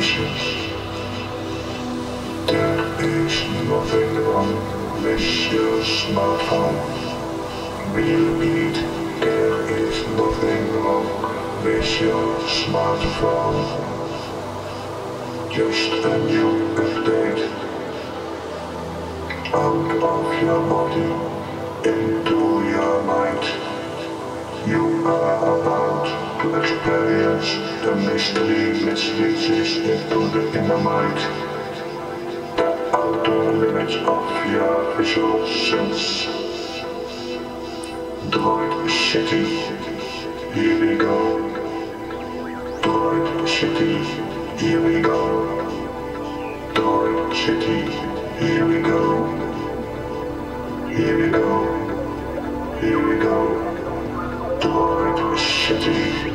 suspicious. There is nothing wrong. This is not home. Repeat, there is nothing wrong with your smartphone. Just a new update. Out of your body, into your mind. You are about to experience the mystery which reaches into the inner mind, the outer limits of your visual sense. Droid City, here we go. Droid City, here we go. Droid City, here we go. Here we go. Here we go. Droid City. Here.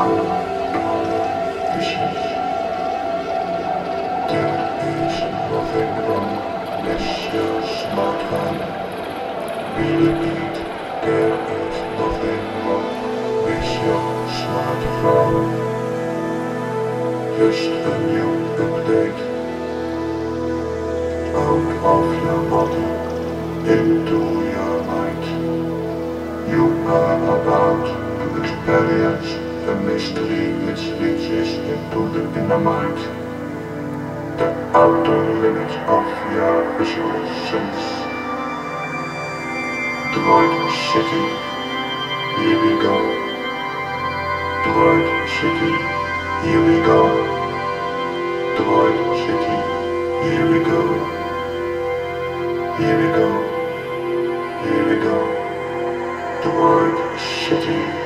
Droid City, here we go. Droid City, here we go. Droid City, here we go. Here we go. Here we go. Droid City.